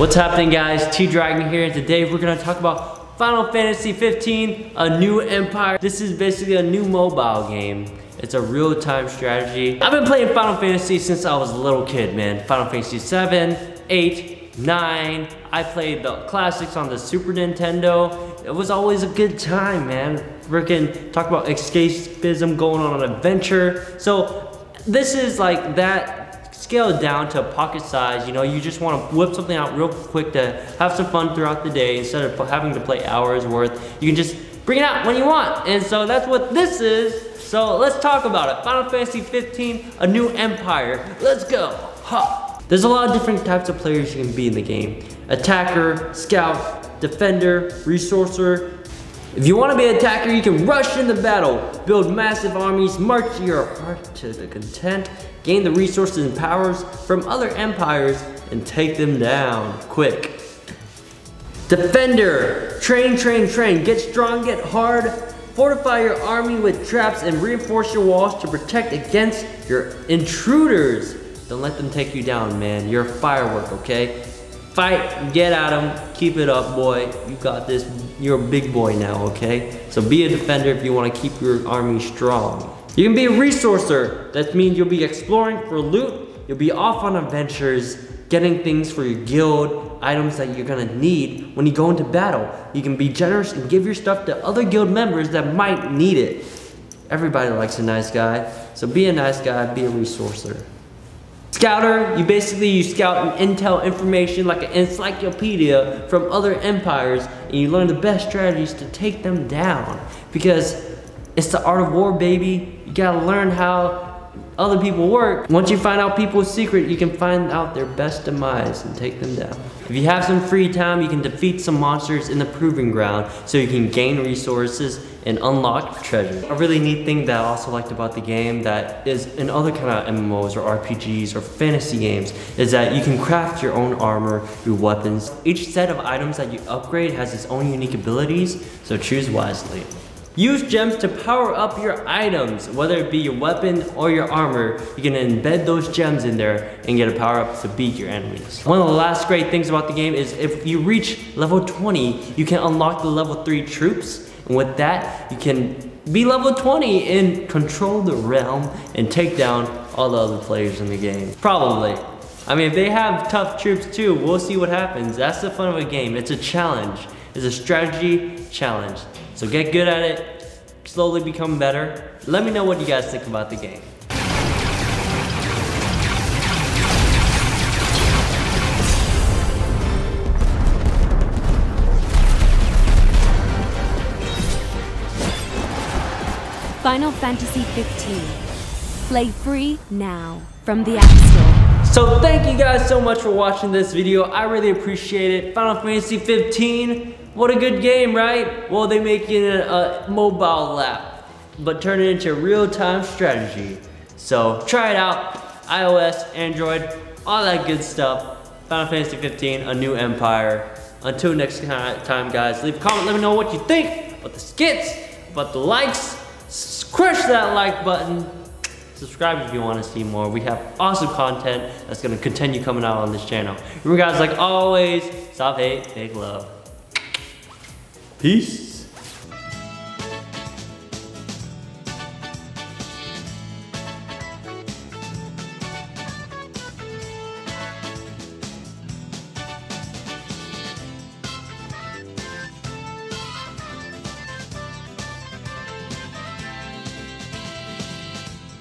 What's happening, guys? T-Dragon here, and today we're gonna talk about Final Fantasy XV: A New Empire. This is basically a new mobile game. It's a real-time strategy. I've been playing Final Fantasy since I was a little kid, man. Final Fantasy 7, 8, 9. I played the classics on the Super Nintendo. It was always a good time, man. Freaking talk about escapism, going on an adventure. So this is like that scaled down to pocket size. You know, you just want to whip something out real quick to have some fun throughout the day instead of having to play hours worth. You can just bring it out when you want. And so that's what this is. So let's talk about it. Final Fantasy XV, A New Empire. Let's go. Ha. There's a lot of different types of players you can be in the game. Attacker, scout, defender, resourcer. If you want to be an attacker, you can rush into battle, build massive armies, march your heart to the content, gain the resources and powers from other empires, and take them down quick. Defender, train, get strong, get hard, fortify your army with traps and reinforce your walls to protect against your intruders. Don't let them take you down, man. You're a firework, okay? Fight, get at them, keep it up, boy. You got this, you're a big boy now, okay? So be a defender if you wanna keep your army strong. You can be a resourcer. That means you'll be exploring for loot. You'll be off on adventures, getting things for your guild, items that you're gonna need when you go into battle. You can be generous and give your stuff to other guild members that might need it. Everybody likes a nice guy, so be a nice guy, be a resourcer. Scouter, you scout and intel information like an encyclopedia from other empires, and you learn the best strategies to take them down. Because it's the art of war, baby. You gotta learn how other people work. Once you find out people's secret, you can find out their best demise and take them down. If you have some free time, you can defeat some monsters in the proving ground so you can gain resources and unlock treasure. A really neat thing that I also liked about the game that is in other kind of MMOs or RPGs or fantasy games is that you can craft your own armor, your weapons. Each set of items that you upgrade has its own unique abilities, so choose wisely. Use gems to power up your items, whether it be your weapon or your armor. You can embed those gems in there and get a power up to beat your enemies. One of the last great things about the game is if you reach level 20, you can unlock the level 3 troops. And with that, you can be level 20 and control the realm and take down all the other players in the game. Probably. I mean, if they have tough troops too, we'll see what happens. That's the fun of a game. It's a challenge. It's a strategy challenge. So get good at it, slowly become better. Let me know what you guys think about the game. Final Fantasy XV. Play free now from the App Store. So thank you guys so much for watching this video. I really appreciate it. Final Fantasy XV, what a good game, right? Well, they make it a mobile app, but turn it into a real-time strategy. So try it out, iOS, Android, all that good stuff. Final Fantasy XV, A New Empire. Until next time, guys, leave a comment, let me know what you think about the skits, about the likes. Crush that like button. Subscribe if you want to see more. We have awesome content that's going to continue coming out on this channel. Remember, guys, like always, stop hate, make love. Peace.